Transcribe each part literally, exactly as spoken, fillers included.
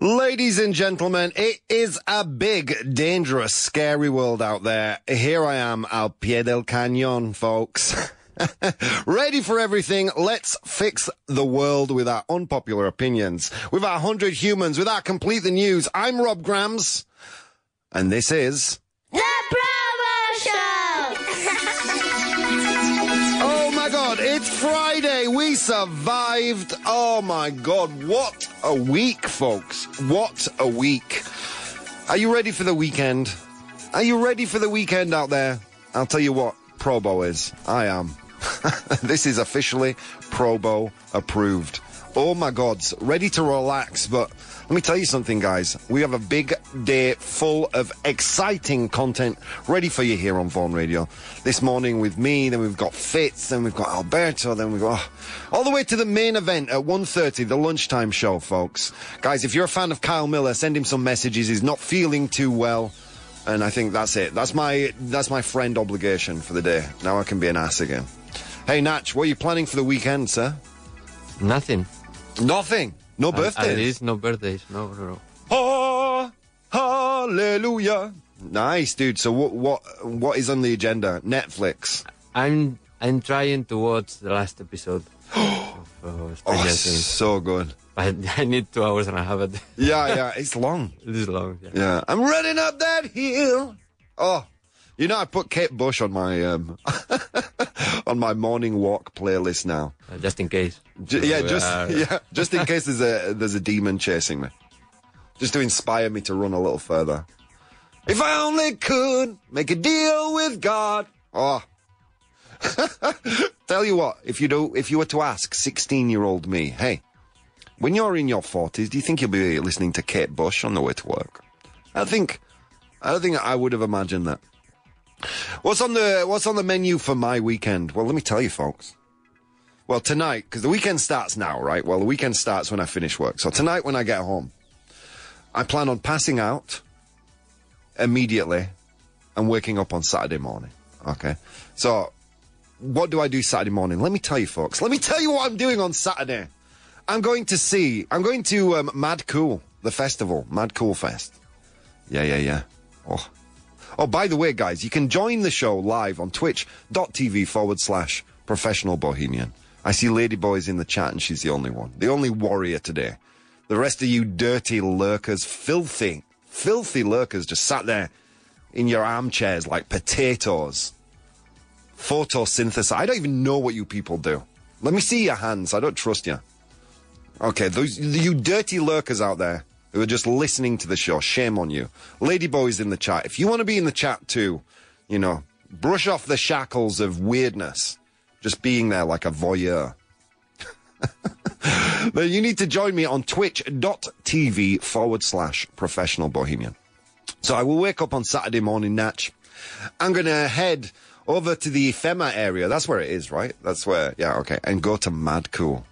Ladies and gentlemen, it is a big, dangerous, scary world out there. Here I am, al pie del cañón, folks. Ready for everything. Let's fix the world with our unpopular opinions, with our one hundred humans, with our Complete the News. I'm Rob Grams, and this is... The Bravo Show! God, it's Friday. We survived. Oh my God, what a week, folks. What a week. Are you ready for the weekend? Are you ready for the weekend out there? I'll tell you what, Probo is. I am. This is officially Probo approved. Oh my gods, ready to relax, but let me tell you something, guys. We have a big day full of exciting content ready for you here on Vaughan Radio. This morning with me, then we've got Fitz, then we've got Alberto, then we've got... Oh, all the way to the main event at one thirty, the lunchtime show, folks. Guys, if you're a fan of Kyle Miller, send him some messages. He's not feeling too well, and I think that's it. That's my, that's my friend obligation for the day. Now I can be an ass again. Hey, Natch, what are you planning for the weekend, sir? Nothing. Nothing. No birthdays. Uh, it is no birthdays. No, no. Oh, hallelujah. Nice, dude. So what? What? What is on the agenda? Netflix. I'm I'm trying to watch the last episode. of, uh, oh, so good. I, I need two hours and a half a day. Yeah, yeah. It's long. It is long. Yeah. yeah. I'm running up that hill. Oh, you know I put Kate Bush on my um on my morning walk playlist now. Uh, just in case. J yeah, just yeah, just in case there's a there's a demon chasing me, just to inspire me to run a little further. If I only could make a deal with God. Oh, tell you what, if you do, if you were to ask sixteen-year-old me, hey, when you're in your forties, do you think you'll be listening to Kate Bush on the way to work? I think, I don't think I would have imagined that. What's on the What's on the menu for my weekend? Well, let me tell you, folks. Well, tonight, because the weekend starts now, right? Well, the weekend starts when I finish work. So tonight when I get home, I plan on passing out immediately and waking up on Saturday morning, okay? So what do I do Saturday morning? Let me tell you, folks. Let me tell you what I'm doing on Saturday. I'm going to see, I'm going to um, Mad Cool, the festival, Mad Cool Fest. Yeah, yeah, yeah. Oh. Oh, by the way, guys, you can join the show live on twitch.tv forward slash professional bohemian. I see Ladyboy's in the chat and she's the only one. The only warrior today. The rest of you dirty lurkers, filthy, filthy lurkers just sat there in your armchairs like potatoes. Photosynthesize. I don't even know what you people do. Let me see your hands. I don't trust you. Okay, those you dirty lurkers out there who are just listening to the show, shame on you. Ladyboy's in the chat. If you want to be in the chat too, you know, brush off the shackles of weirdness. Just being there like a voyeur. But you need to join me on twitch.tv forward slash professional bohemian. So I will wake up on Saturday morning, Natch. I'm going to head over to the ephema area. That's where it is, right? That's where, yeah, okay. And go to Mad Cool.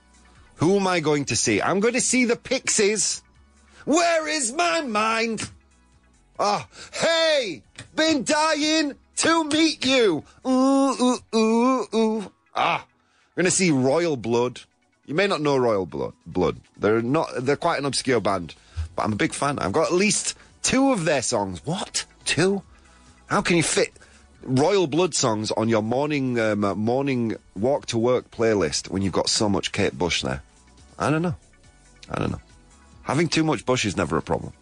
Who am I going to see? I'm going to see the Pixies. Where is my mind? Oh, hey, been dying to meet you. Ooh, ooh, ooh, ooh. Ah, we're going to see Royal Blood. You may not know Royal Blood. Blood. They're not. They're quite an obscure band, but I'm a big fan. I've got at least two of their songs. What? Two? How can you fit Royal Blood songs on your morning um, morning walk to work playlist when you've got so much Kate Bush there? I don't know. I don't know. Having too much Bush is never a problem.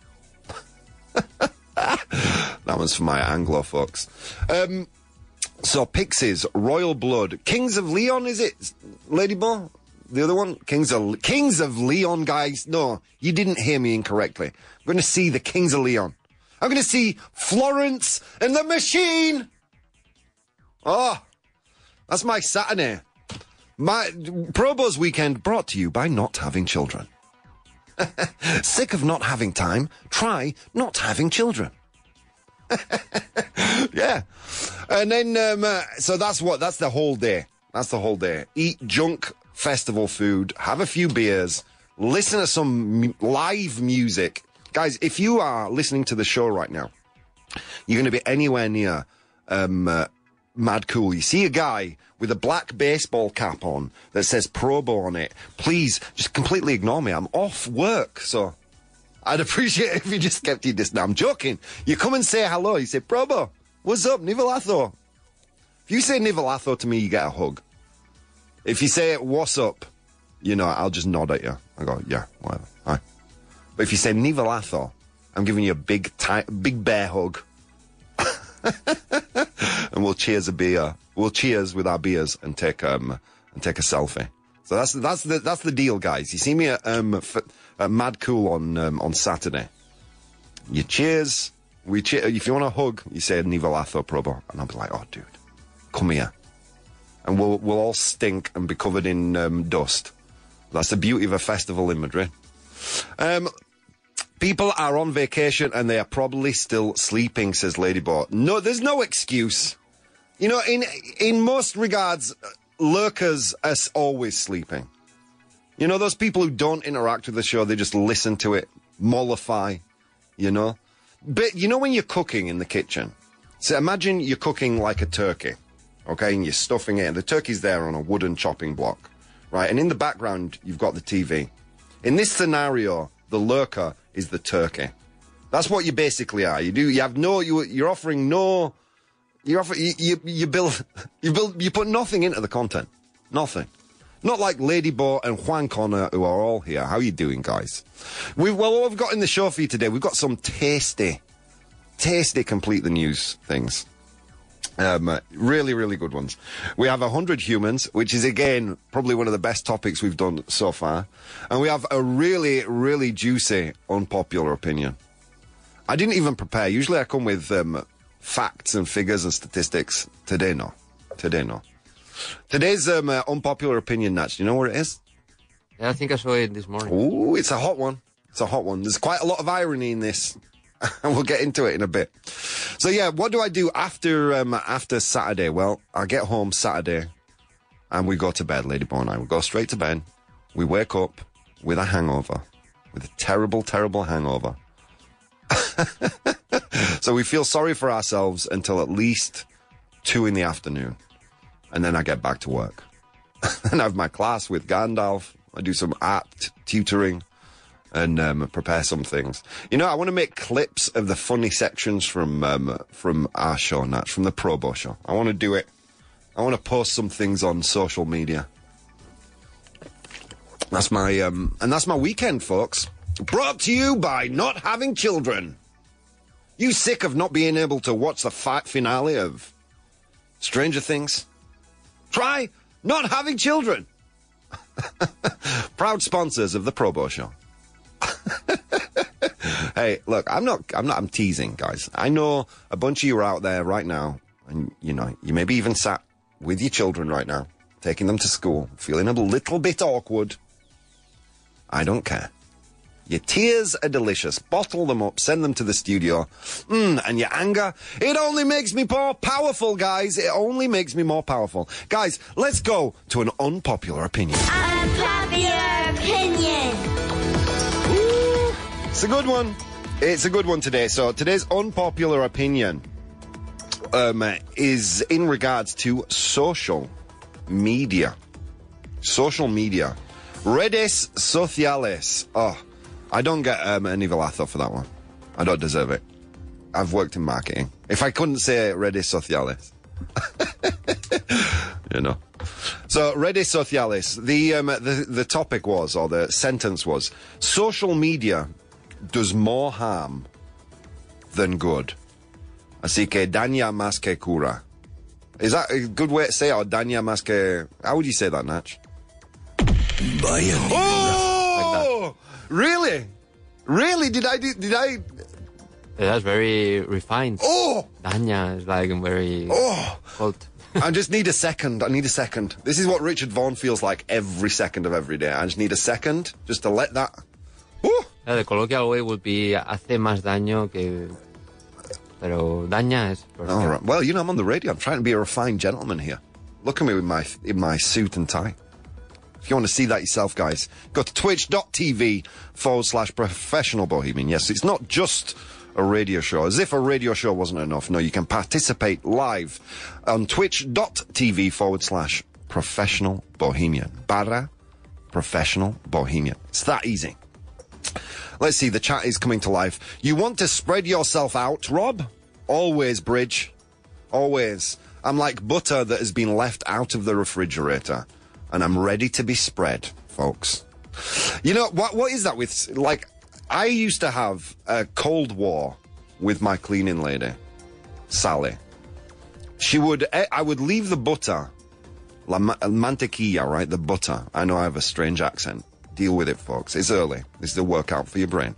That one's for my Anglo folks. Um... So, Pixies, Royal Blood, Kings of Leon, is it, Ladyboy? The other one? Kings of Kings of Leon, guys. No, you didn't hear me incorrectly. I'm going to see the Kings of Leon. I'm going to see Florence and the Machine. Oh, that's my Saturday. My Probo's weekend brought to you by not having children. Sick of not having time? Try not having children. Yeah, and then um, uh, so that's what that's the whole day. That's the whole day. Eat junk festival food, have a few beers, listen to some m live music, guys. If you are listening to the show right now, you're going to be anywhere near um, uh, Mad Cool. You see a guy with a black baseball cap on that says Probo on it. Please just completely ignore me. I'm off work, so I'd appreciate it if you just kept your distance. No, I'm joking. You come and say hello. You say, Probo, what's up, Nivelatho? If you say Nivelatho to me, you get a hug. If you say, what's up, you know, I'll just nod at you. I go, yeah, whatever. Hi. But if you say Nivelatho, I'm giving you a big, tight, big bear hug. And we'll cheers a beer. We'll cheers with our beers and take um and take a selfie. So that's that's the that's the deal, guys. You see me at um f at Mad Cool on um, on Saturday. You cheers. We cheer. If you want a hug, you say Nivelatho Probo, and I'll be like, oh dude, come here, and we'll we'll all stink and be covered in um, dust. That's the beauty of a festival in Madrid. Um. People are on vacation and they are probably still sleeping, says Ladyboy. No, there's no excuse. You know, in in most regards, lurkers are always sleeping. You know, those people who don't interact with the show, they just listen to it, mollify, you know. But, you know, when you're cooking in the kitchen, so imagine you're cooking like a turkey, okay, and you're stuffing it, and the turkey's there on a wooden chopping block, right? And in the background, you've got the T V. In this scenario, the lurker is the turkey. That's what you basically are. You do. You have no. You, you're offering no. You're offer, you, you you build. You build. You put nothing into the content. Nothing. Not like Ladyboy and Juan Connor, who are all here. How are you doing, guys? We well, what we've got in the show for you today. We've got some tasty, tasty complete the news things. Um, really, really good ones. We have one hundred humans, which is, again, probably one of the best topics we've done so far. And we have a really, really juicy, unpopular opinion. I didn't even prepare. Usually I come with um, facts and figures and statistics. Today, no. Today, no. Today's um, uh, unpopular opinion, Natch. Do you know where it is? Yeah, I think I saw it this morning. Ooh, it's a hot one. It's a hot one. There's quite a lot of irony in this. And we'll get into it in a bit. So, yeah, what do I do after um, after Saturday? Well, I get home Saturday and we go to bed, Ladyboy and I. We go straight to bed. We wake up with a hangover, with a terrible, terrible hangover. So we feel sorry for ourselves until at least two in the afternoon. And then I get back to work. And I have my class with Gandalf. I do some art tutoring. And um, prepare some things. You know, I want to make clips of the funny sections from um, from our show, Natch, from the Probo show. I want to do it. I want to post some things on social media. That's my um, and that's my weekend, folks. Brought to you by not having children. You sick of not being able to watch the fight finale of Stranger Things? Try not having children. Proud sponsors of the Probo show. Hey, look, I'm not, I'm not, I'm teasing, guys. I know a bunch of you are out there right now, and, you know, you may be even sat with your children right now, taking them to school, feeling a little bit awkward. I don't care. Your tears are delicious. Bottle them up, send them to the studio. Mm, and your anger, it only makes me more powerful, guys. It only makes me more powerful. Guys, let's go to an unpopular opinion. Unpopular opinion. It's a good one. It's a good one today. So today's unpopular opinion um, is in regards to social media. Social media. Redes sociales. Oh, I don't get um, any Nivelatho for that one. I don't deserve it. I've worked in marketing. If I couldn't say redes sociales. You know. So, redes sociales. The, um, the, the topic was, or the sentence was, social media does more harm than good. Así que daña más que cura. Is that a good way to say it? Or daña más que... How would you say that, Natch? Vaya. Oh! Like that. Really? Really? Did I... Did, did I... Yeah, that's very refined. Oh! Daña is like very... Oh! Cold. I just need a second. I need a second. This is what Richard Vaughan feels like every second of every day. I just need a second just to let that... Woo! Yeah, the colloquial way would be hace más daño que... Pero daña es... All right. Well, you know, I'm on the radio. I'm trying to be a refined gentleman here. Look at me with my, in my suit and tie. If you want to see that yourself, guys, go to twitch.tv forward slash professional bohemian. Yes, it's not just a radio show. As if a radio show wasn't enough. No, you can participate live on twitch.tv forward slash professional bohemian. Barra professional bohemian. It's that easy. Let's see, the chat is coming to life. You want to spread yourself out, Rob? Always, Bridge. Always. I'm like butter that has been left out of the refrigerator, and I'm ready to be spread, folks. You know, what? what is that with, like, I used to have a cold war with my cleaning lady, Sally. She would, I would leave the butter, la mantequilla, right, the butter. I know I have a strange accent. Deal with it, folks. It's early. This is the workout for your brain.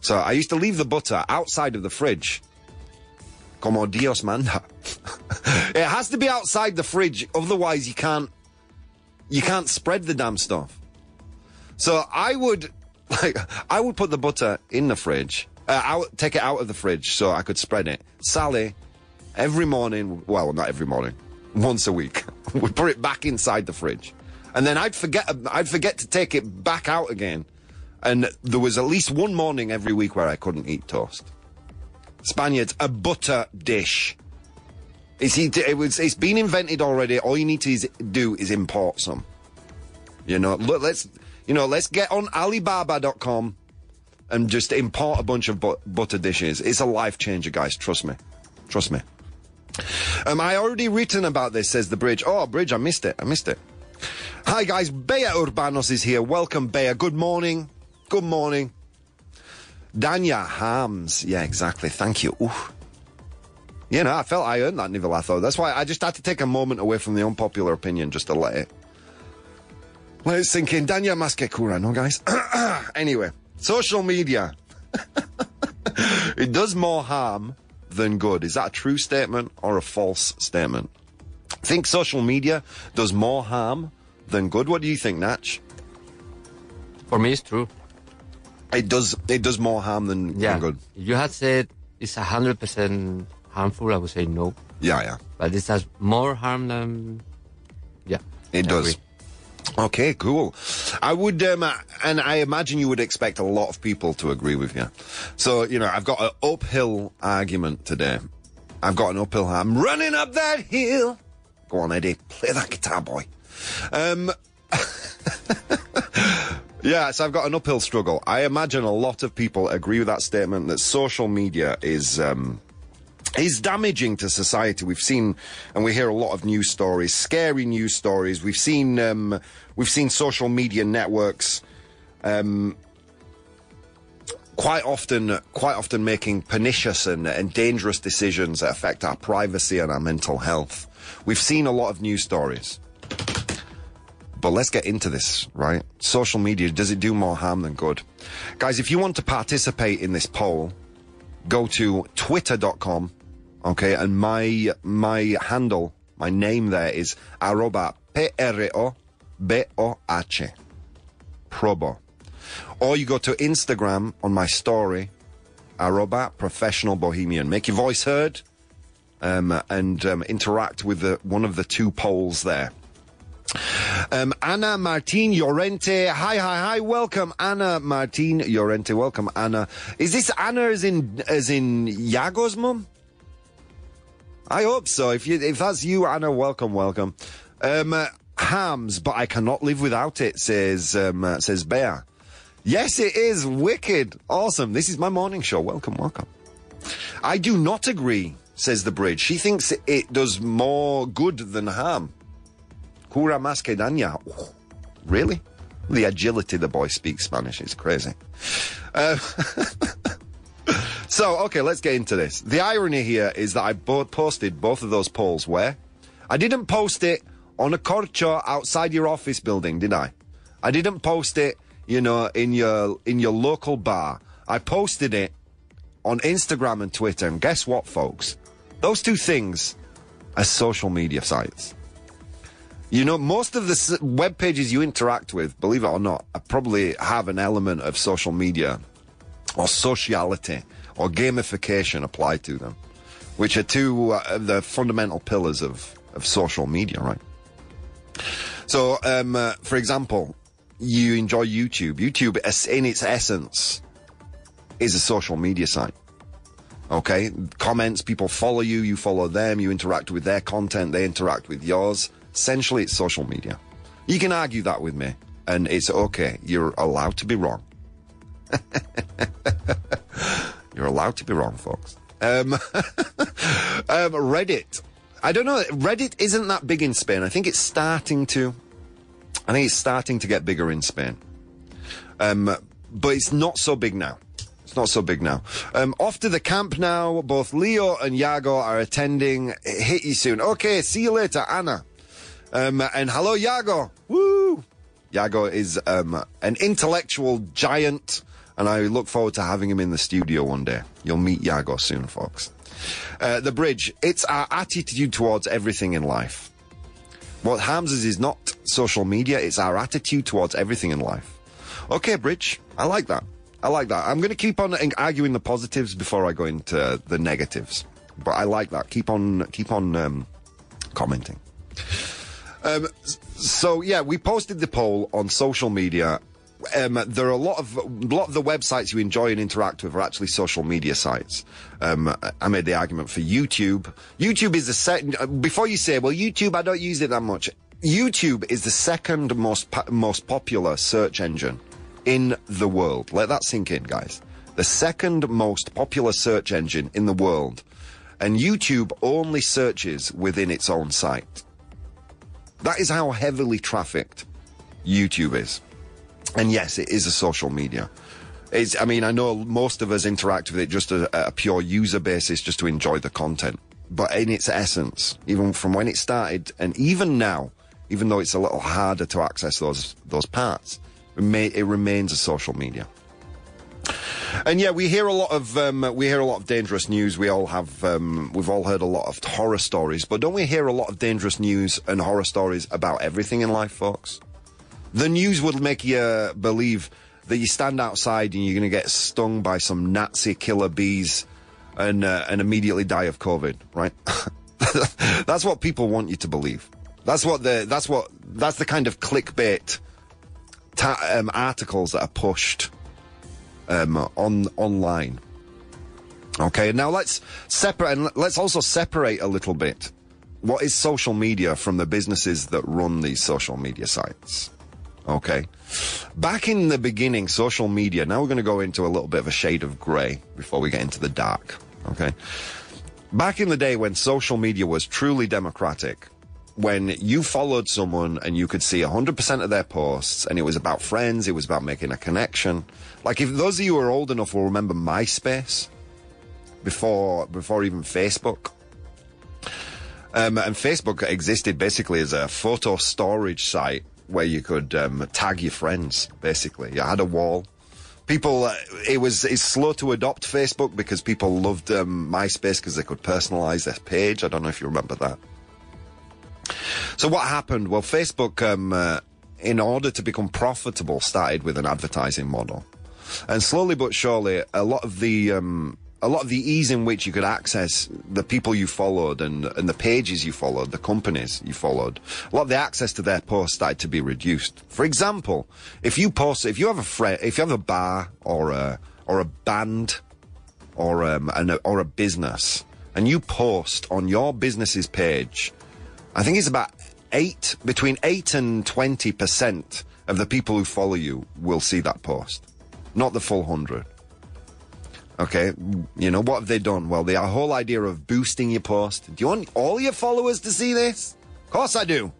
So I used to leave the butter outside of the fridge. Como Dios manda. It has to be outside the fridge, otherwise you can't, you can't spread the damn stuff. So I would, like, I would put the butter in the fridge, uh, out, take it out of the fridge so I could spread it. Sally, every morning, well, not every morning, once a week, would put it back inside the fridge. And then I'd forget, I'd forget to take it back out again. And there was at least one morning every week where I couldn't eat toast. Spaniards, a butter dish. It's, it was, it's been invented already. All you need to is, do is import some. You know, look, let's, you know, let's get on Alibaba dot com and just import a bunch of but, butter dishes. It's a life changer, guys. Trust me. Trust me. Um, I already written about this, says the Bridge. Oh, Bridge, I missed it. I missed it. Hi, guys. Bea Urbanos is here. Welcome, Bea. Good morning. Good morning. Danya Hams. Yeah, exactly. Thank you. Ooh. You know, I felt I earned that nivelato. That's why I just had to take a moment away from the unpopular opinion just to let it, let it sink in. Danya Maskekura, no, guys? Anyway, social media. It does more harm than good. Is that a true statement or a false statement? I think social media does more harm than good. What do you think, Natch? For me, it's true. It does, it does more harm than, yeah. than good. You had said it's one hundred percent harmful, I would say no. Yeah, yeah. But this has more harm than... Yeah. It I does. Agree. Okay, cool. I would, um, and I imagine you would expect a lot of people to agree with you. So, you know, I've got an uphill argument today. I've got an uphill... I'm running up that hill. Go on, Eddie. Play that guitar, boy. Um... Yeah, so I've got an uphill struggle. I imagine a lot of people agree with that statement that social media is um, is damaging to society. We've seen, and we hear a lot of news stories, scary news stories. We've seen um, we've seen social media networks um, quite often quite often making pernicious and, and dangerous decisions that affect our privacy and our mental health. We've seen a lot of news stories. But let's get into this, right? Social media, does it do more harm than good? Guys, if you want to participate in this poll, go to twitter dot com, okay? And my my handle, my name there is arroba P R O B O H, probo. Or you go to Instagram on my story, arroba professional bohemian. Make your voice heard um, and um, interact with the, one of the two polls there. Um, Ana Martin Llorente. Hi, hi, hi. Welcome, Ana Martin Llorente. Welcome, Ana. Is this Anna as in, as in Yago's mum? I hope so. If you, if that's you, Anna, welcome, welcome. Um, uh, hams, but I cannot live without it, says, um, uh, says Bea. Yes, it is. Wicked. Awesome. This is my morning show. Welcome, welcome. I do not agree, says the Bridge. She thinks it does more good than harm. Cura más que daña. Really? The agility the boy speaks Spanish is crazy. Uh, so, okay, let's get into this. The irony here is that I both posted both of those polls where? I didn't post it on a corcho outside your office building, did I? I didn't post it, you know, in your, in your local bar. I posted it on Instagram and Twitter. And guess what, folks? Those two things are social media sites. You know, most of the web pages you interact with, believe it or not, probably have an element of social media or sociality or gamification applied to them, which are two of the fundamental pillars of, of social media, right? So, um, uh, for example, you enjoy YouTube. YouTube, in its essence, is a social media site. Okay? Comments, people follow you, you follow them, you interact with their content, they interact with yours. Essentially, it's social media. You can argue that with me, and it's okay. You're allowed to be wrong. You're allowed to be wrong, folks. Um, um, Reddit. I don't know. Reddit isn't that big in Spain. I think it's starting to. I think it's starting to get bigger in Spain. Um, but it's not so big now. It's not so big now. Um, off to the camp now. Both Leo and Iago are attending. Hit you soon. Okay, see you later, Anna. Um, and hello, Iago. Woo! Iago is um, an intellectual giant, and I look forward to having him in the studio one day. You'll meet Iago soon, folks. Uh, the bridge. It's our attitude towards everything in life. What harms us is not social media. It's our attitude towards everything in life. Okay, bridge. I like that. I like that. I'm going to keep on arguing the positives before I go into the negatives. But I like that. Keep on, keep on um, commenting. Um, so, yeah, we posted the poll on social media. Um, there are a lot of, a lot of the websites you enjoy and interact with are actually social media sites. Um, I made the argument for YouTube. YouTube is the second, before you say, well, YouTube, I don't use it that much. YouTube is the second most, po most popular search engine in the world. Let that sink in, guys. The second most popular search engine in the world. And YouTube only searches within its own site. That is how heavily trafficked YouTube is. And yes, it is a social media. It's, I mean, I know most of us interact with it just as a pure user basis, just to enjoy the content. But in its essence, even from when it started, and even now, even though it's a little harder to access those those parts, it, may, it remains a social media. And yeah, we hear a lot of um, we hear a lot of dangerous news. We all have um, we've all heard a lot of horror stories, but don't we hear a lot of dangerous news and horror stories about everything in life, folks? The news would make you uh, believe that you stand outside and you're going to get stung by some Nazi killer bees and uh, and immediately die of COVID, right? That's what people want you to believe. That's what the that's what that's the kind of clickbait ta um, articles that are pushed um, on online. Okay, now let's separate and let's also separate a little bit what is social media from the businesses that run these social media sites. Okay. Back in the beginning, social media, now we're going to go into a little bit of a shade of grey before we get into the dark. Okay. Back in the day when social media was truly democratic, when you followed someone and you could see one hundred percent of their posts, and it was about friends, it was about making a connection. Like, if those of you who are old enough will remember MySpace before, before even Facebook. Um, and Facebook existed basically as a photo storage site, where you could um, tag your friends, basically. You had a wall. People, uh, it was it's slow to adopt Facebook because people loved um, MySpace because they could personalize their page. I don't know if you remember that. So what happened? Well, Facebook, um, uh, in order to become profitable, started with an advertising model. And slowly but surely, a lot of the um, a lot of the ease in which you could access the people you followed and, and the pages you followed, the companies you followed, a lot of the access to their posts started to be reduced. For example, if you post, if you have a friend, if you have a bar or a, or a band or, um, an, or a business, and you post on your business's page, I think it's about eight, between eight and twenty percent of the people who follow you will see that post. Not the full hundred. Okay, you know, what have they done? Well, the whole idea of boosting your post. Do you want all your followers to see this? Of course I do.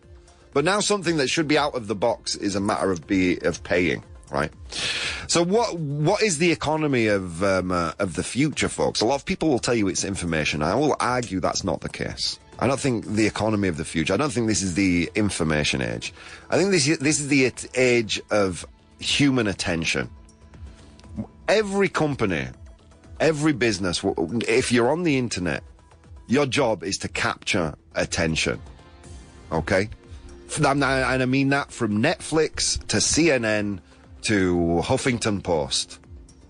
But now something that should be out of the box is a matter of be of paying, right? So what what is the economy of um, uh, of the future, folks? A lot of people will tell you it's information. I will argue that's not the case. I don't think the economy of the future, I don't think this is the information age. I think this this is the age of human attention. Every company, every business, if you're on the internet, your job is to capture attention, okay? And I mean that from Netflix to C N N to Huffington Post,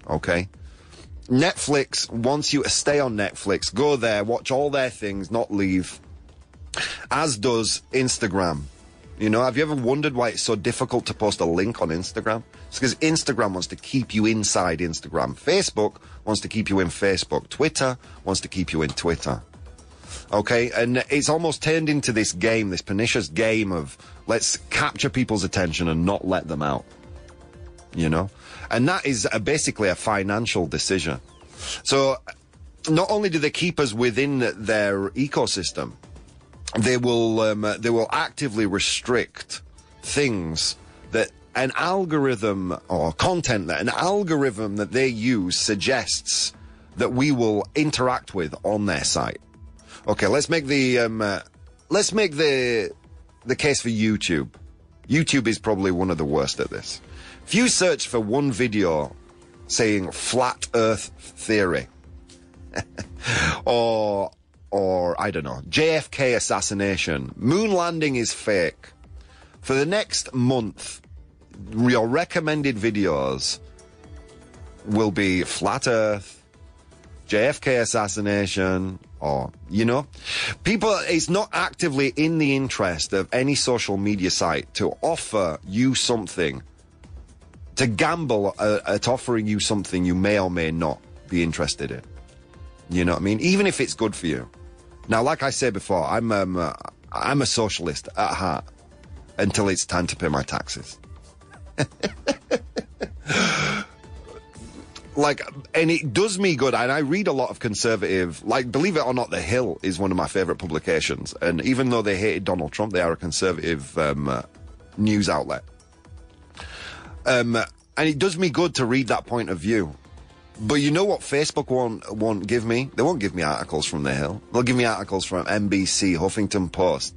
okay? Netflix wants you to stay on Netflix, go there, watch all their things, not leave, as does Instagram. You know, have you ever wondered why it's so difficult to post a link on Instagram? It's because Instagram wants to keep you inside Instagram. Facebook wants to keep you in Facebook. Twitter wants to keep you in Twitter. Okay, and it's almost turned into this game, this pernicious game of let's capture people's attention and not let them out. you know? And that is a, basically a financial decision. So not only do they keep us within their ecosystem, they will um, they will actively restrict things that an algorithm or content that an algorithm that they use suggests that we will interact with on their site. Okay, let's make the um, uh, let's make the the case for YouTube. YouTube is probably one of the worst at this. If you search for one video saying flat earth theory or or I don't know, J F K assassination, moon landing is fake, for the next month your recommended videos will be flat earth, J F K assassination, or, you know, people, it's not actively in the interest of any social media site to offer you something, to gamble uh, at offering you something you may or may not be interested in. You know what I mean? Even if it's good for you. Now, like I said before, I'm, um, uh, I'm a socialist at heart until it's time to pay my taxes. Like, and it does me good, and I read a lot of conservative, like, believe it or not, The Hill is one of my favourite publications, and even though they hated Donald Trump, they are a conservative um, uh, news outlet. Um, and it does me good to read that point of view. But you know what Facebook won't, won't give me? They won't give me articles from The Hill. They'll give me articles from N B C, Huffington Post,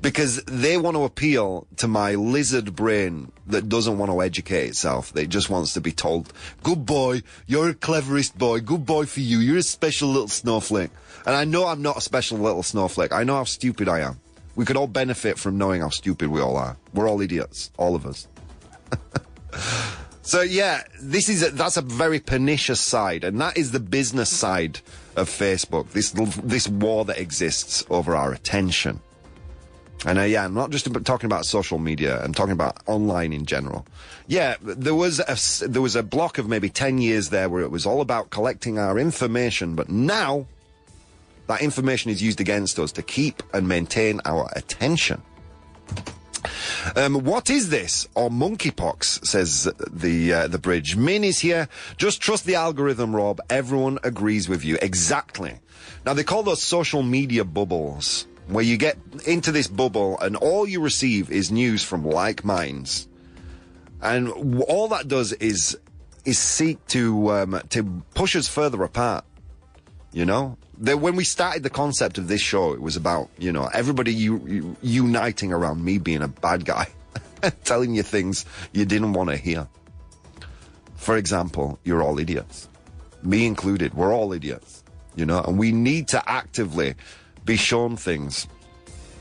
because they want to appeal to my lizard brain that doesn't want to educate itself. That just wants to be told, good boy, you're a cleverest boy, good boy for you, you're a special little snowflake. And I know I'm not a special little snowflake. I know how stupid I am. We could all benefit from knowing how stupid we all are. We're all idiots, all of us. So yeah, this is a, that's a very pernicious side, and that is the business side of Facebook, this, this war that exists over our attention. And uh, yeah, I'm not just talking about social media, I'm talking about online in general. Yeah, there was a, there was a block of maybe ten years there where it was all about collecting our information, but now that information is used against us to keep and maintain our attention. Um, what is this? Or monkeypox, says the uh, the bridge. Min is here. Just trust the algorithm, Rob. Everyone agrees with you. Exactly. Now, they call those social media bubbles, where you get into this bubble and all you receive is news from like minds, and all that does is is seek to um, to push us further apart. You know, that when we started the concept of this show, it was about you know everybody you, you, uniting around me being a bad guy, telling you things you didn't want to hear. For example, you're all idiots, me included. We're all idiots, you know, and we need to actively be shown things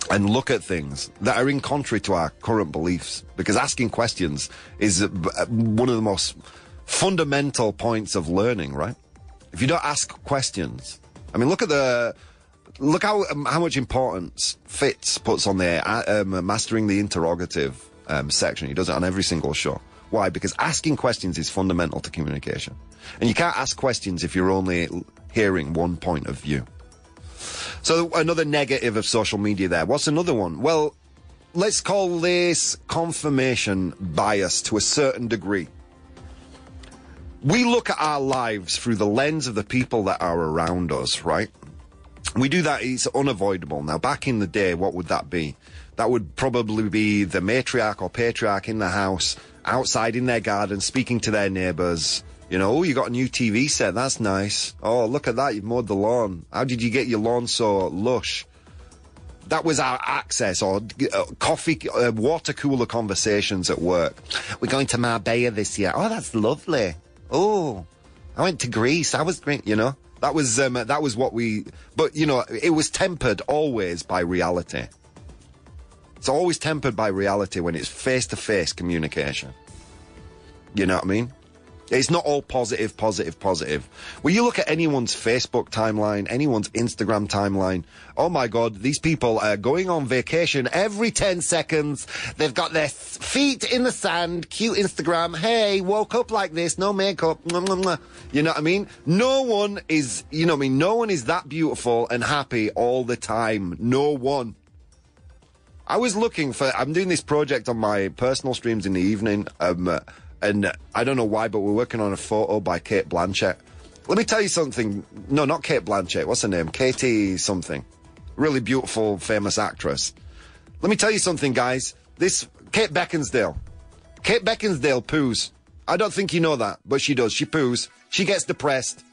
and look at things that are in contrary to our current beliefs, because asking questions is one of the most fundamental points of learning, right? If you don't ask questions, I mean, look at the look how um, how much importance Fitz puts on the uh, um, mastering the interrogative um, section. He does it on every single show. Why? Because asking questions is fundamental to communication, and you can't ask questions if you're only hearing one point of view. So another negative of social media there. What's another one? Well, let's call this confirmation bias to a certain degree. We look at our lives through the lens of the people that are around us, right? We do that. It's unavoidable. Now, back in the day, what would that be? That would probably be the matriarch or patriarch in the house, outside in their garden, speaking to their neighbours. You know, oh, you got a new T V set, that's nice. Oh, look at that, you've mowed the lawn. How did you get your lawn so lush? That was our access, or uh, coffee, uh, water cooler conversations at work. We're going to Marbella this year. Oh, that's lovely. Oh, I went to Greece. I was great, you know. That was, um, that was what we, but, you know, it was tempered always by reality. It's always tempered by reality when it's face-to-face communication. You know what I mean? It's not all positive, positive, positive. When you look at anyone's Facebook timeline, anyone's Instagram timeline, oh my God, these people are going on vacation every ten seconds. They've got their feet in the sand, cute Instagram. Hey, woke up like this, no makeup. You know what I mean? No one is, you know what I mean? No one is that beautiful and happy all the time. No one. I was looking for, I'm doing this project on my personal streams in the evening, um, and I don't know why, but we're working on a photo by Kate Blanchett. Let me tell you something. No, not Kate Blanchett. What's her name? Katie something. Really beautiful, famous actress. Let me tell you something, guys. This Kate Beckinsdale. Kate Beckinsdale poos. I don't think you know that, but she does. She poos. She gets depressed.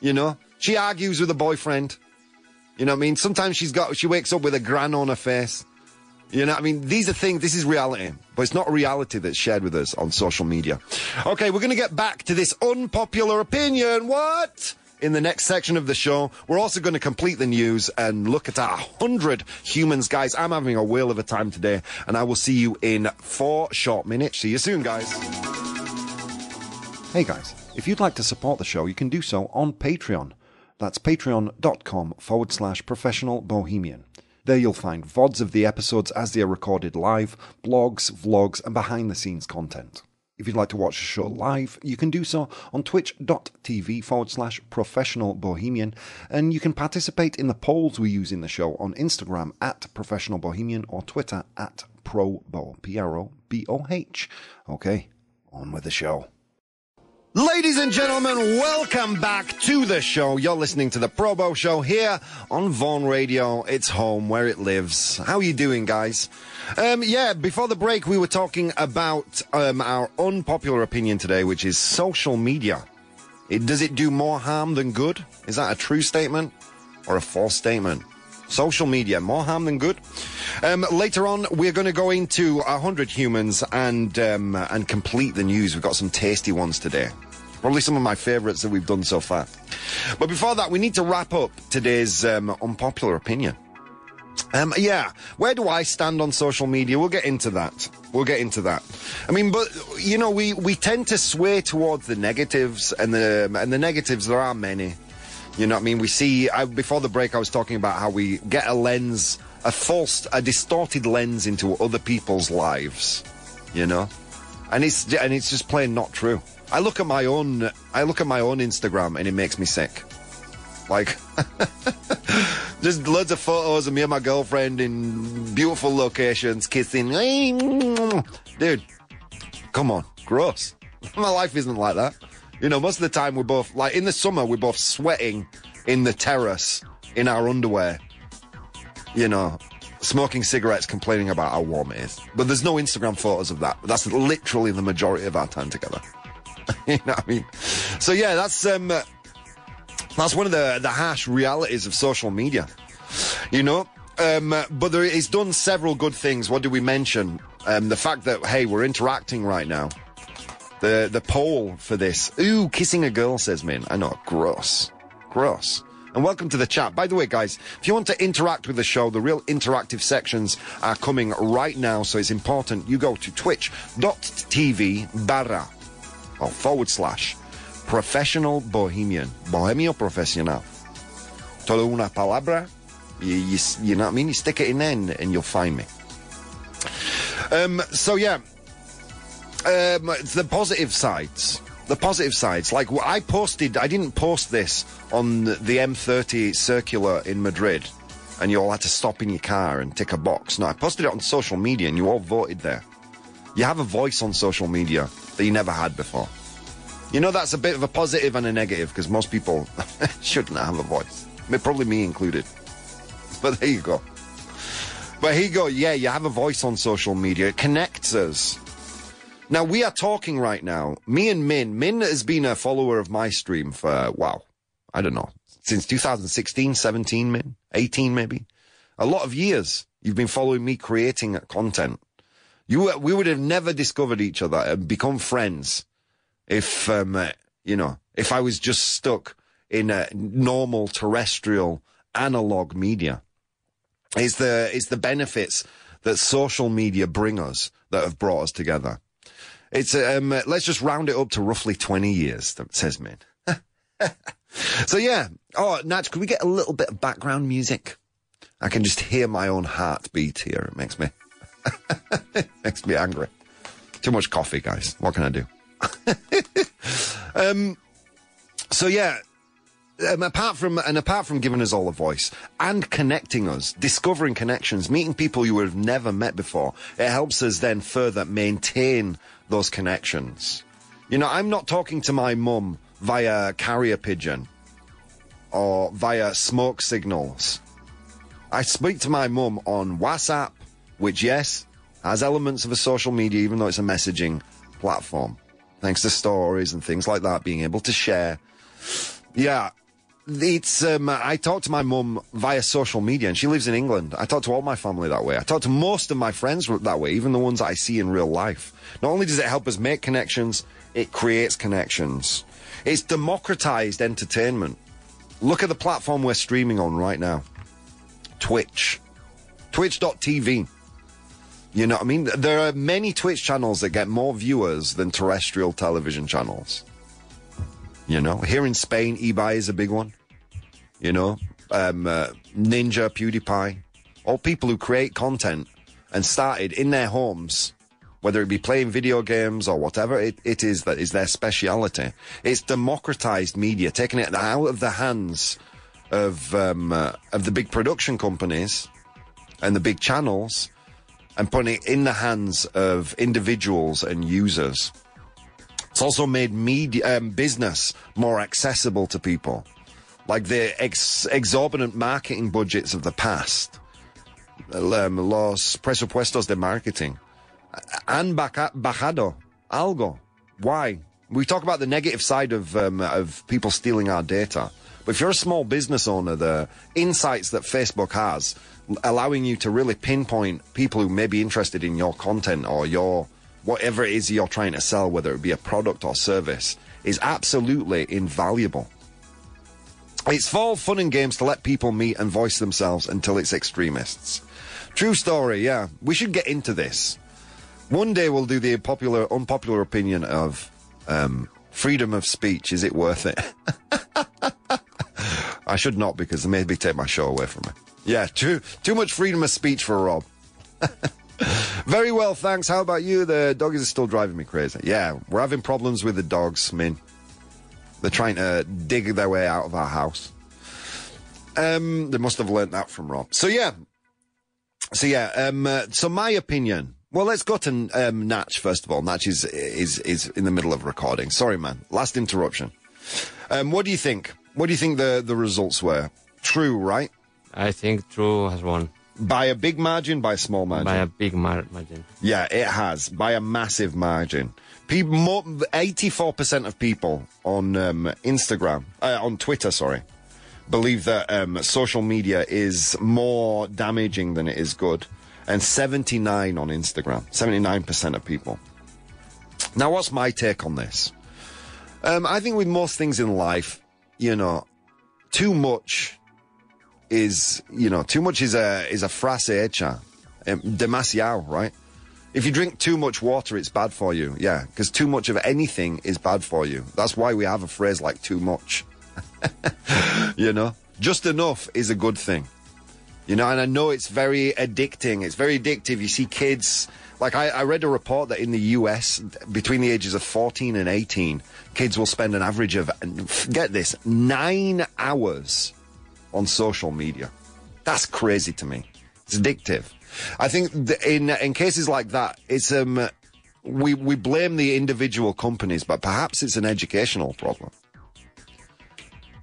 You know? She argues with a boyfriend. You know what I mean? Sometimes she's got, she wakes up with a gran on her face. You know what I mean? These are things, this is reality. But it's not reality that's shared with us on social media. Okay, we're going to get back to this unpopular opinion. What? In the next section of the show, we're also going to complete the news and look at our one hundred humans. Guys, I'm having a whale of a time today, and I will see you in four short minutes. See you soon, guys. Hey, guys. If you'd like to support the show, you can do so on Patreon. That's patreon.com forward slash professional bohemian. There you'll find V O Ds of the episodes as they are recorded live, blogs, vlogs, and behind-the-scenes content. If you'd like to watch the show live, you can do so on twitch.tv forward slash professional bohemian, and you can participate in the polls we use in the show on Instagram at professional bohemian or Twitter at proboh, P R O B O H. Okay, on with the show. Ladies and gentlemen, welcome back to the show. You're listening to The Proboh Show here on Vaughan Radio. It's home where it lives. How are you doing, guys? Um, yeah, before the break, we were talking about um, our unpopular opinion today, which is social media. It, does it do more harm than good? Is that a true statement or a false statement? Social media, more harm than good. Um, later on, we're going to go into one hundred humans and um, and complete the news. We've got some tasty ones today. Probably some of my favourites that we've done so far. But before that, we need to wrap up today's um, unpopular opinion. Um, yeah, where do I stand on social media? We'll get into that. We'll get into that. I mean, but, you know, we, we tend to sway towards the negatives, and the, and the negatives, there are many. You know what I mean? We see, I, before the break, I was talking about how we get a lens, a false, a distorted lens into other people's lives, you know? And it's, and it's just plain not true. I look at my own, I look at my own Instagram and it makes me sick. Like, just loads of photos of me and my girlfriend in beautiful locations, kissing. Dude, come on, gross. My life isn't like that. You know, most of the time we're both, like in the summer, we're both sweating in the terrace in our underwear. You know, smoking cigarettes, complaining about how warm it is. But there's no Instagram photos of that. That's literally the majority of our time together. You know what I mean? So yeah, that's um, that's one of the, the harsh realities of social media. You know, um, but there, it's done several good things. What do we mention? Um, the fact that, hey, we're interacting right now. The the poll for this. Ooh, kissing a girl, says Min. I know, gross. Gross. And welcome to the chat. By the way, guys, if you want to interact with the show, the real interactive sections are coming right now, so it's important you go to twitch.tv barra or forward slash professional bohemian. Bohemio profesional. Todo una palabra. You, you, you know what I mean? You stick it in there and you'll find me. Um. So, yeah. Um, the positive sides, the positive sides, like I posted, I didn't post this on the M thirty circular in Madrid and you all had to stop in your car and tick a box. No, I posted it on social media and you all voted there. You have a voice on social media that you never had before. You know, that's a bit of a positive and a negative because most people shouldn't have a voice, probably me included, but there you go. But here you go, yeah, you have a voice on social media, it connects us. Now, we are talking right now, me and Min. Min has been a follower of my stream for, wow, I don't know, since two thousand sixteen, seventeen, Min, eighteen maybe. A lot of years you've been following me creating content. You, we would have never discovered each other and become friends if, um, uh, you know, if I was just stuck in a normal terrestrial analog media. It's the, it's the benefits that social media bring us that have brought us together. It's um. Let's just round it up to roughly twenty years, says Min. So yeah. Oh, Natch, could we get a little bit of background music? I can just hear my own heartbeat here. It makes me, it makes me angry. Too much coffee, guys. What can I do? um. So yeah, Um, apart from and apart from giving us all a voice and connecting us, discovering connections, meeting people you would have never met before, it helps us then further maintain those connections. You know, I'm not talking to my mum via carrier pigeon or via smoke signals. I speak to my mum on WhatsApp, which, yes, has elements of a social media, even though it's a messaging platform, thanks to stories and things like that, being able to share. Yeah. It's, um, I talk to my mum via social media, and she lives in England. I talk to all my family that way. I talk to most of my friends that way, even the ones that I see in real life. Not only does it help us make connections, it creates connections. It's democratized entertainment. Look at the platform we're streaming on right now. Twitch. Twitch dot T V. You know what I mean? There are many Twitch channels that get more viewers than terrestrial television channels. You know, here in Spain, eBay is a big one. You know, um, uh, Ninja, PewDiePie, all people who create content and started in their homes, whether it be playing video games or whatever it, it is that is their speciality. It's democratized media, taking it out of the hands of um, uh, of the big production companies and the big channels and putting it in the hands of individuals and users. It's also made media, um, business more accessible to people. Like the ex exorbitant marketing budgets of the past. Um, los presupuestos de marketing. Han bajado algo. Why? We talk about the negative side of, um, of people stealing our data. But if you're a small business owner, the insights that Facebook has, allowing you to really pinpoint people who may be interested in your content or your whatever it is you're trying to sell, whether it be a product or service, is absolutely invaluable. It's for fun and games to let people meet and voice themselves until it's extremists. True story, yeah. We should get into this. One day we'll do the popular, unpopular opinion of um, freedom of speech. Is it worth it? I should not, because they maybe take my show away from me. Yeah, too, too much freedom of speech for Rob. Very well, thanks. How about you? The doggies are still driving me crazy. Yeah, we're having problems with the dogs, Min. They're trying to dig their way out of our house. Um, they must have learnt that from Rob. So, yeah. So, yeah. Um, uh, so, my opinion. Well, let's go to um, Natch, first of all. Natch is, is, is in the middle of recording. Sorry, man. Last interruption. Um, what do you think? What do you think the, the results were? True, right? I think True has won. By a big margin, by a small margin? By a big mar margin. Yeah, it has. By a massive margin. People, more, eighty-four percent of people on um, Instagram, uh, on Twitter, sorry, believe that um, social media is more damaging than it is good. And seventy-nine on Instagram, seventy-nine percent of people. Now, what's my take on this? Um, I think with most things in life, you know, too much... is, you know, too much is a is a frase hecha. Um, demasiado, right? If you drink too much water, it's bad for you. Yeah, because too much of anything is bad for you. That's why we have a phrase like too much. You know? Just enough is a good thing. You know, and I know it's very addicting. It's very addictive. You see kids... Like, I, I read a report that in the U S, between the ages of fourteen and eighteen, kids will spend an average of, get this, nine hours... on social media. That's crazy to me. It's addictive. I think th in in cases like that, it's um we we blame the individual companies, but perhaps it's an educational problem.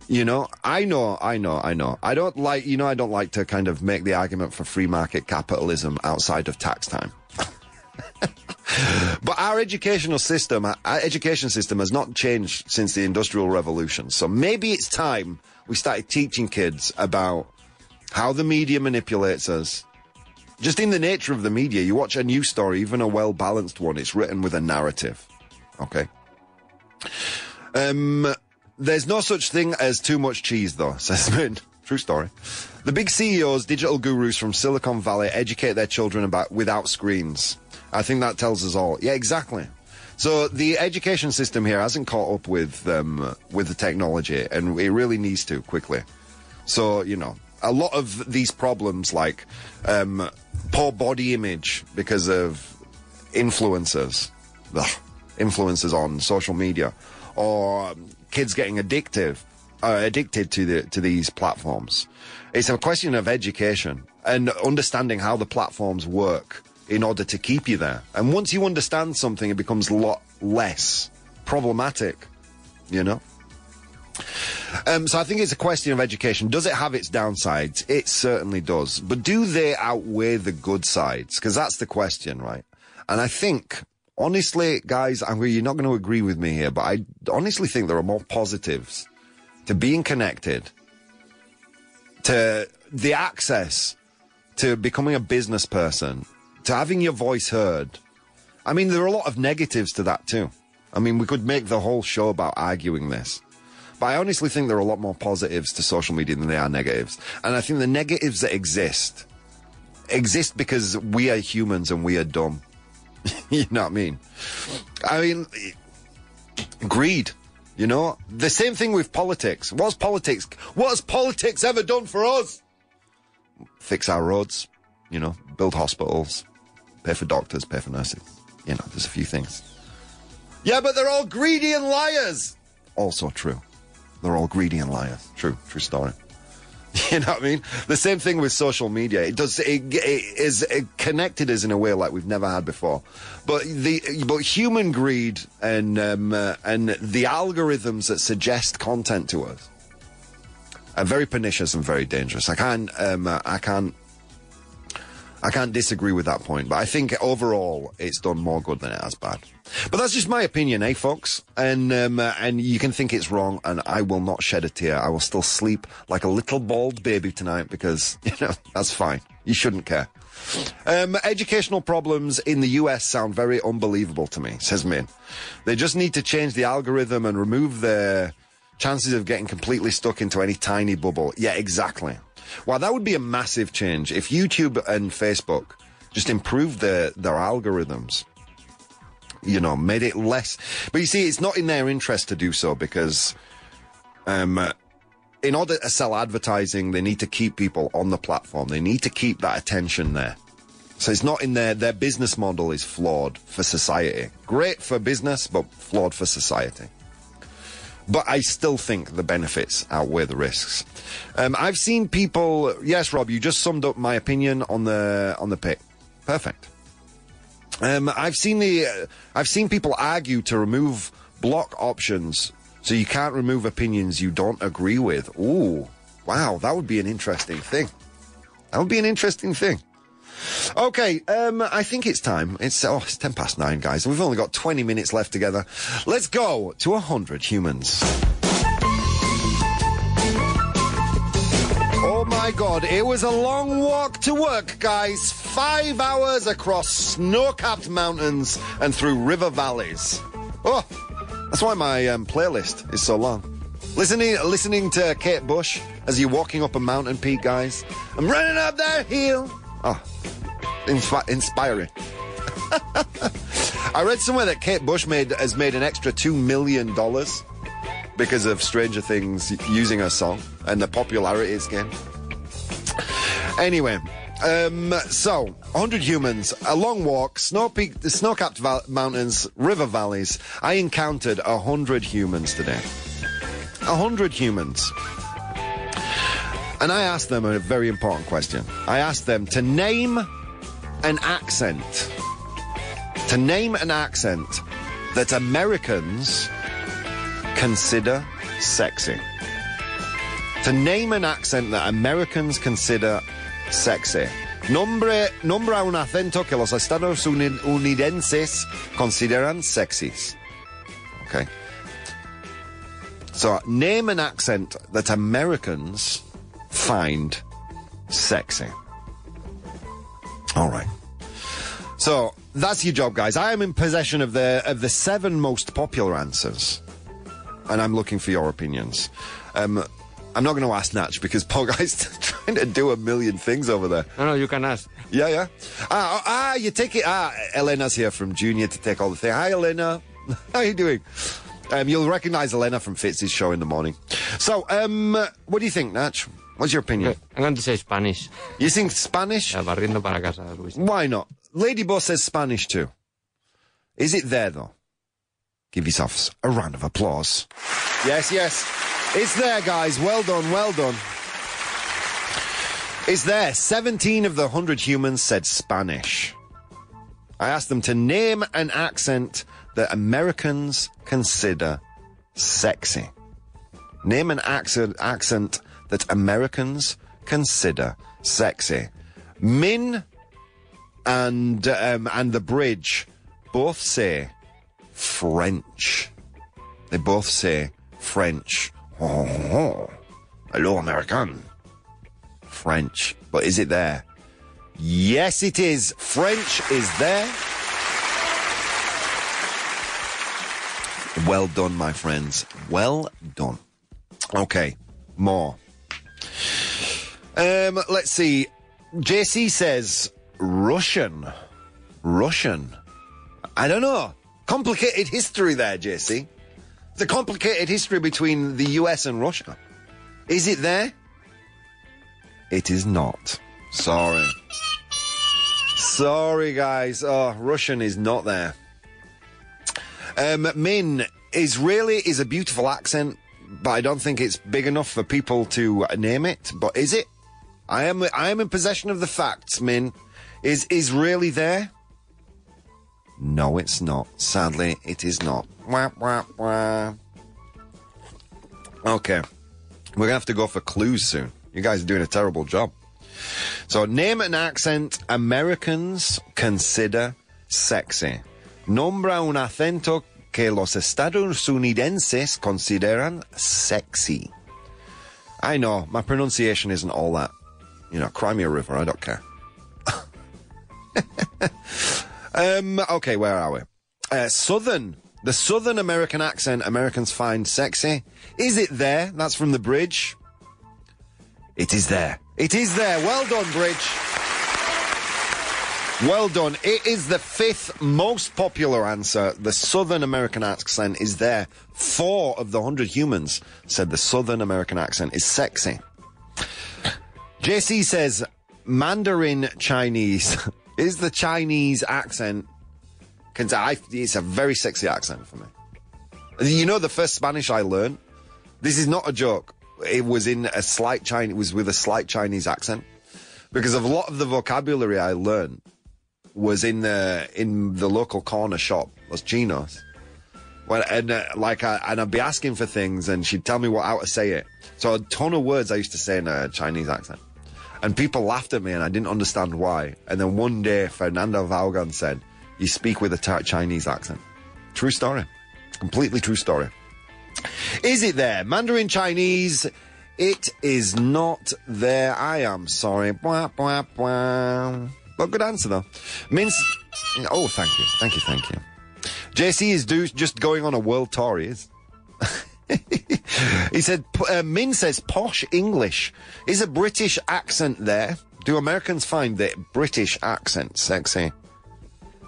You know, I know, I know, I know. I don't like, you know, I don't like to kind of make the argument for free market capitalism outside of tax time. But our educational system, our education system has not changed since the Industrial Revolution. So maybe it's time we started teaching kids about how the media manipulates us. Just in the nature of the media, you watch a news story, even a well-balanced one, it's written with a narrative. Okay? Um, there's no such thing as too much cheese, though, says Moon. True story. The big C E Os, digital gurus from Silicon Valley educate their children about without screens. I think that tells us all. Yeah, exactly. So the education system here hasn't caught up with um, with the technology, and it really needs to quickly. So, you know, a lot of these problems, like um, poor body image because of influencers, ugh, influencers on social media, or kids getting addictive, are addicted to the to these platforms. It's a question of education and understanding how the platforms work in order to keep you there. And once you understand something, it becomes a lot less problematic, you know? Um, so I think it's a question of education. Does it have its downsides? It certainly does. But do they outweigh the good sides? Because that's the question, right? And I think, honestly, guys, I mean, you're not going to agree with me here, but I honestly think there are more positives to being connected, to the access to becoming a business person, to having your voice heard. I mean, there are a lot of negatives to that too. I mean, we could make the whole show about arguing this. But I honestly think there are a lot more positives to social media than there are negatives. And I think the negatives that exist, exist because we are humans and we are dumb. You know what I mean? I mean, greed, you know? The same thing with politics. What's politics? What has politics ever done for us? Fix our roads, you know, build hospitals, pay for doctors, pay for nurses. You know, there's a few things. Yeah, but they're all greedy and liars. Also true. They're all greedy and liars. True, true story. You know what I mean? The same thing with social media. It does. It, it is it connected us in a way like we've never had before. But the but human greed and um, uh, and the algorithms that suggest content to us are very pernicious and very dangerous. I can't. Um, uh, I can't. I can't disagree with that point, but I think overall it's done more good than it has bad. But that's just my opinion, eh, folks? And um, uh, and you can think it's wrong, and I will not shed a tear. I will still sleep like a little bald baby tonight because, you know, that's fine. You shouldn't care. Um, educational problems in the U S sound very unbelievable to me, says Min. They just need to change the algorithm and remove their chances of getting completely stuck into any tiny bubble. Yeah, exactly. Wow, that would be a massive change if YouTube and Facebook just improved their, their algorithms, you know, made it less. But you see, it's not in their interest to do so because um, in order to sell advertising, they need to keep people on the platform. They need to keep that attention there. So it's not in their, their business model is flawed for society. Great for business, but flawed for society. But I still think the benefits outweigh the risks. Um, I've seen people... Yes, Rob, you just summed up my opinion on the on the pick. Perfect. Um, I've seen the. Uh, I've seen people argue to remove block options so you can't remove opinions you don't agree with. Ooh, wow, that would be an interesting thing. That would be an interesting thing. Okay, um, I think it's time. It's oh, it's ten past nine, guys. We've only got twenty minutes left together. Let's go to a hundred humans. Oh my God, it was a long walk to work, guys. Five hours across snow-capped mountains and through river valleys. Oh, that's why my um, playlist is so long. Listening, listening to Kate Bush as you're walking up a mountain peak, guys. I'm running up that hill. Oh, insp- inspiring. I read somewhere that Kate Bush made has made an extra two million dollars because of Stranger Things using her song and the popularity it's gained. Anyway, um, so, one hundred humans, a long walk, snow peak, snow-capped val- mountains, river valleys. I encountered one hundred humans today. one hundred humans. And I asked them a very important question. I asked them to name an accent, to name an accent that Americans consider sexy. To name an accent that Americans consider sexy. Nombre, nombra un acento que los estadounidenses consideran sexys. Okay. So, name an accent that Americans find sexy. All right. So that's your job, guys. I am in possession of the of the seven most popular answers, and I'm looking for your opinions. Um, I'm not going to ask Natch because poor guy's trying to do a million things over there. No, no, you can ask. Yeah, yeah. Ah, ah, you take it. Ah, Elena's here from Junior to take all the thing. Hi, Elena. How are you doing? Um, you'll recognise Elena from Fitz's show in the morning. So, um, what do you think, Natch? What's your opinion? I'm going to say Spanish. You think Spanish? Yeah, barriendo para casa, Luis. Why not? Ladybo says Spanish too. Is it there, though? Give yourselves a round of applause. Yes, yes. It's there, guys. Well done, well done. It's there. seventeen of the one hundred humans said Spanish. I asked them to name an accent that Americans consider sexy. Name an accent, accent that Americans consider sexy. Min and um, and The Bridge both say French. They both say French. Oh, oh. Hello, American. French. But is it there? Yes, it is. French is there. Well done, my friends. Well done. Okay, more. Um, let's see. J C says Russian. Russian. I don't know. Complicated history there, J C. It's a complicated history between the U S and Russia. Is it there? It is not. Sorry. Sorry, guys. Oh, Russian is not there. Um, Min, Israeli is a beautiful accent, but I don't think it's big enough for people to name it. But is it? I am I am in possession of the facts, Min. Is Israeli there? No, it's not. Sadly, it is not. Wah, wah, wah. Okay. We're going to have to go for clues soon. You guys are doing a terrible job. So, name an accent Americans consider sexy. Nombra un acento que los estadounidenses consideran sexy. I know, my pronunciation isn't all that. You know, cry me a river, I don't care. um, okay, where are we? Uh, southern, the Southern American accent Americans find sexy. Is it there? That's from The Bridge. It is there. It is there. Well done, Bridge. Well done. It is the fifth most popular answer. The Southern American accent is there. Four of the one hundred humans said the Southern American accent is sexy. J C says Mandarin Chinese is the Chinese accent. It's a very sexy accent for me. You know, the first Spanish I learned, this is not a joke. It was in a slight Chinese, it was with a slight Chinese accent, because of a lot of the vocabulary I learned was in the in the local corner shop, Los Chinos. Well, and uh, like, I, and I'd be asking for things, and she'd tell me what how to say it. So a ton of words I used to say in a Chinese accent, and people laughed at me, and I didn't understand why. And then one day, Fernando Valgan said, "You speak with a Chinese accent." True story, completely true story. Is it there? Mandarin Chinese. It is not there. I am sorry. Blah, blah, blah. But good answer, though. Mince. Oh, thank you. Thank you, thank you. J C is do, just going on a world tour, he is. He said, uh, Min says posh English. Is a British accent there? Do Americans find the British accent sexy?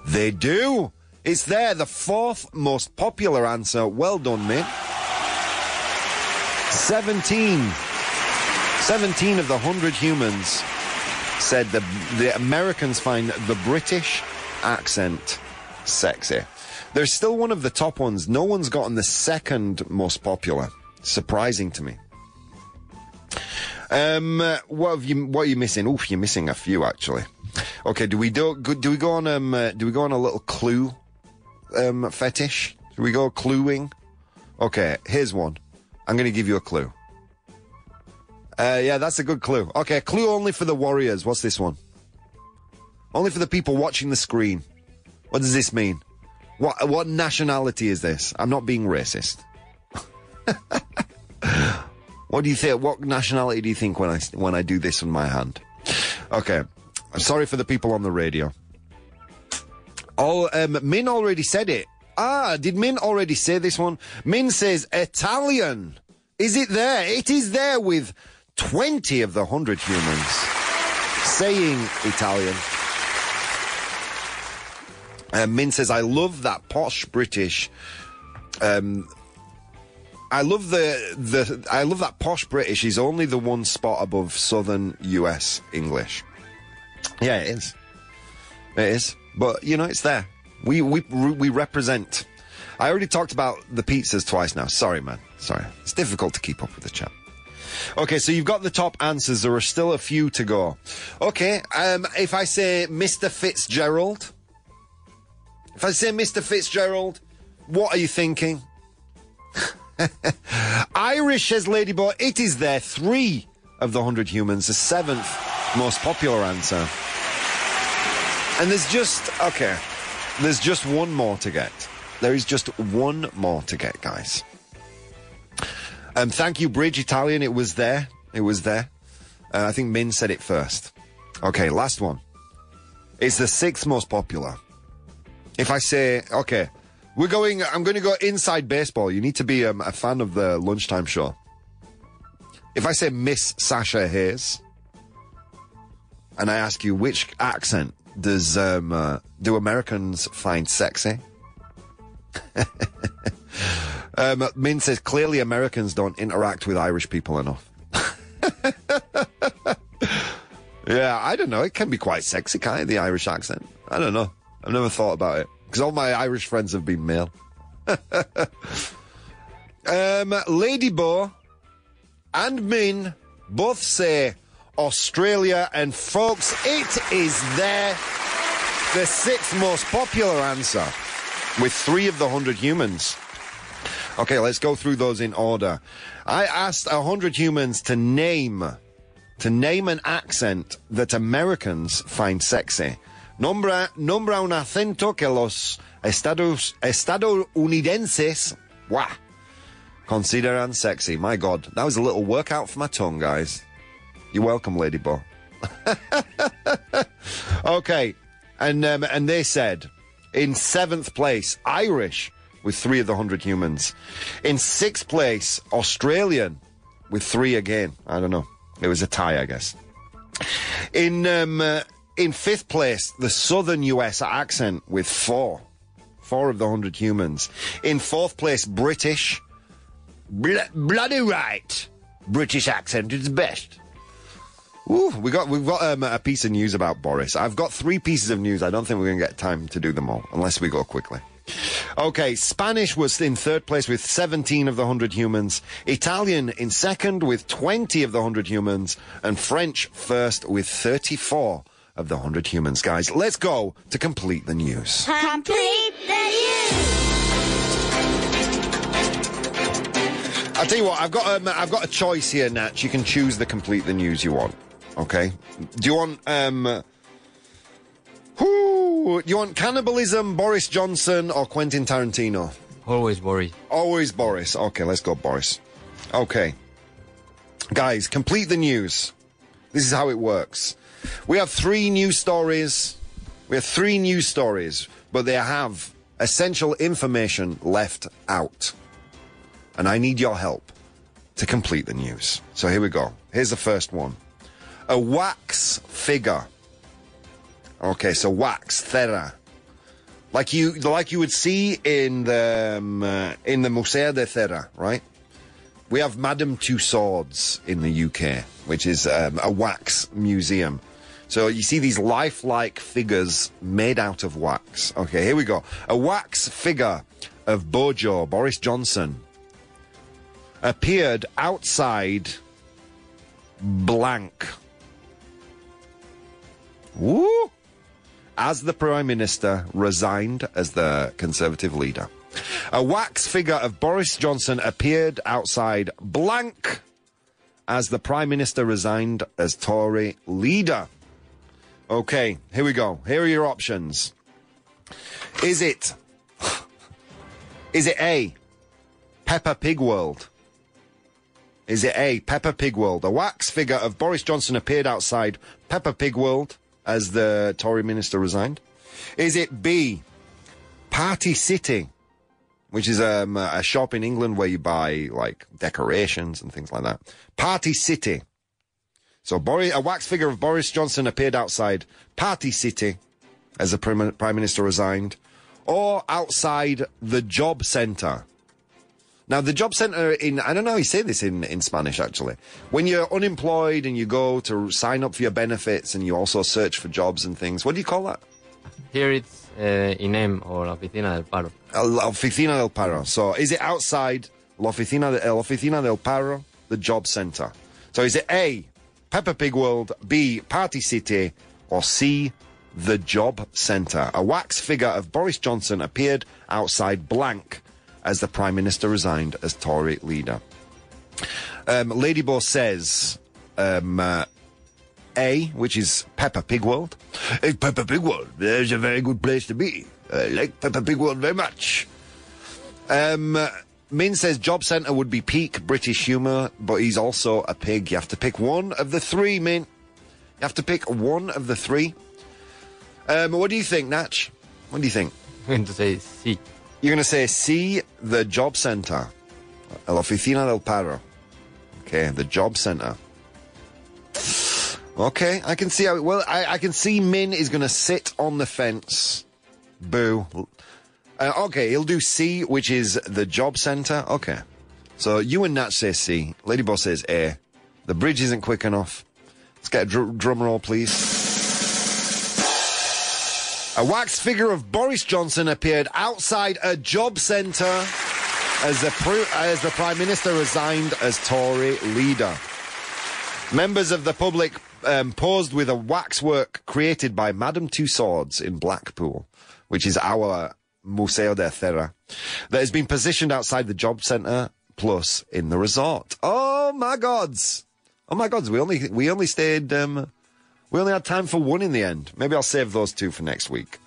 They do. It's there. The fourth most popular answer. Well done, Min. seventeen. seventeen of the one hundred humans said the, the Americans find the British accent sexy. There's still one of the top ones. No one's gotten the second most popular. Surprising to me. Um, what have you? What are you missing? Oof, you're missing a few, actually. Okay, do we do? Do we go on? Um, uh, do we go on a little clue um, fetish? Do we go cluing? Okay, here's one. I'm going to give you a clue. Uh, yeah, that's a good clue. Okay, clue only for the warriors. What's this one? Only for the people watching the screen. What does this mean? What what nationality is this? I'm not being racist. What do you think? What nationality do you think when I when I do this with my hand? Okay, I'm sorry for the people on the radio. Oh, um, Min already said it. Ah, did Min already say this one? Min says Italian. Is it there? It is there, with twenty of the one hundred humans saying Italian. And Min says, I love that posh British. Um, I love the the. I love that posh British is only the one spot above Southern U S English. Yeah, it is. It is. But you know, it's there. We we we represent. I already talked about the pizzas twice now. Sorry, man. Sorry. It's difficult to keep up with the chat. Okay, so you've got the top answers. There are still a few to go. Okay, um, if I say Mister Fitzgerald, if I say Mister Fitzgerald, what are you thinking? Irish, says Ladyboy, it is there. Three of the hundred humans, the seventh most popular answer. And there's just, okay, there's just one more to get. There is just one more to get, guys. Um, thank you, Bridge Italian. It was there. It was there. Uh, I think Min said it first. Okay, last one. It's the sixth most popular. If I say, okay, we're going, I'm going to go inside baseball. You need to be um, a fan of the lunchtime show. If I say Miss Sasha Hayes, and I ask you which accent does um, uh, do Americans find sexy? Um, Min says, clearly Americans don't interact with Irish people enough. Yeah, I don't know. It can be quite sexy, can't it, the Irish accent? I don't know. I've never thought about it. Because all my Irish friends have been male. um, Lady Bo and Min both say Australia. And folks, it is there. The sixth most popular answer with three of the hundred humans. Okay, let's go through those in order. I asked one hundred humans to name, to name an accent that Americans find sexy. Nombra, nombra un acento que los estados, estadounidenses wow, consideran sexy. My God, that was a little workout for my tongue, guys. You're welcome, Lady Bo. Okay, and, um, and they said, in seventh place, Irish, with three of the hundred humans. In sixth place, Australian, with three again. I don't know. It was a tie, I guess. In um, uh, in fifth place, the southern U S accent with four. Four of the hundred humans. In fourth place, British. Bl- bloody right. British accent is best. Ooh, we got, we've got um, a piece of news about Boris. I've got three pieces of news. I don't think we're going to get time to do them all, unless we go quickly. Okay, Spanish was in third place with seventeen of the one hundred humans, Italian in second with twenty of the one hundred humans, and French first with thirty-four of the one hundred humans. Guys, let's go to complete the news. Complete the news! I'll tell you what, I've got, um, I've got a choice here, Nat. You can choose the complete the news you want, okay? Do you want... Um, Whoo! You want cannibalism, Boris Johnson, or Quentin Tarantino? Always Boris. Always Boris. Okay, let's go, Boris. Okay. Guys, complete the news. This is how it works. We have three news stories. We have three news stories, but they have essential information left out. And I need your help to complete the news. So here we go. Here's the first one. A wax figure. Okay, so wax, thera, like you like you would see in the um, uh, in the Museo de Thera, right? We have Madame Tussauds in the U K, which is um, a wax museum. So you see these lifelike figures made out of wax. Okay, here we go. A wax figure of Bojo, Boris Johnson, appeared outside blank. Woo! As the Prime Minister resigned as the Conservative leader. A wax figure of Boris Johnson appeared outside blank as the Prime Minister resigned as Tory leader. Okay, here we go. Here are your options. Is it... Is it A, Peppa Pig World? Is it A, Peppa Pig World? A wax figure of Boris Johnson appeared outside Peppa Pig World as the Tory minister resigned. Is it B, Party City, which is um, a shop in England where you buy, like, decorations and things like that. Party City. So Boris, a wax figure of Boris Johnson appeared outside Party City as the Prime, Prime Minister resigned, or outside the Job Centre. Now, the Job Centre in... I don't know how you say this in, in Spanish, actually. When you're unemployed and you go to sign up for your benefits and you also search for jobs and things, what do you call that? Here it's uh, INEM or La Oficina del Paro. L'Officina del Paro. So is it outside L'Officina de, L'Officina del Paro, the job center? So is it A, Peppa Pig World, B, Party City, or C, the job center? A wax figure of Boris Johnson appeared outside blank as the Prime Minister resigned as Tory leader. Um, Ladybo says um, uh, A, which is Peppa Pig World. Hey, Peppa Pig World, there's a very good place to be. I like Peppa Pig World very much. Um, Min says job centre would be peak British humour, but he's also a pig. You have to pick one of the three, Min. You have to pick one of the three. Um, what do you think, Natch? What do you think? I'm going to say C. You're going to say C, the job centre. L'Officina del Paro. Okay, the job centre. Okay, I can see how... It, well, I, I can see Min is going to sit on the fence. Boo. Uh, okay, he'll do C, which is the job centre. Okay. So you and Nat say C. Ladybo says A. The bridge isn't quick enough. Let's get a dr drum roll, please. A wax figure of Boris Johnson appeared outside a job centre as the, as the Prime Minister resigned as Tory leader. Members of the public um, posed with a waxwork created by Madame Tussauds in Blackpool, which is our Museo de Cera, that has been positioned outside the job centre plus in the resort. Oh my gods! Oh my gods! We only we only stayed. Um, We only had time for one in the end. Maybe I'll save those two for next week,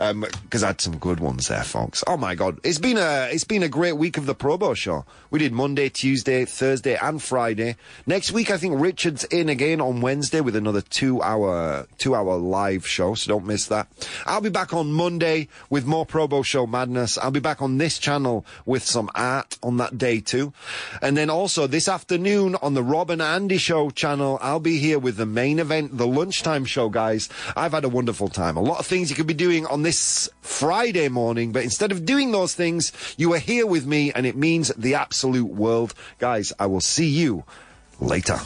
um, because I had some good ones there, folks. Oh my God, it's been a it's been a great week of the Probo Show. We did Monday, Tuesday, Thursday, and Friday. Next week, I think Richard's in again on Wednesday with another two hour two hour live show. So don't miss that. I'll be back on Monday with more Probo Show madness. I'll be back on this channel with some art on that day too, and then also this afternoon on the Rob and Andy Show channel, I'll be here with the main event, the lunch. Lunchtime show, guys. I've had a wonderful time. A lot of things you could be doing on this Friday morning, but instead of doing those things, you are here with me, and it means the absolute world. Guys, I will see you later.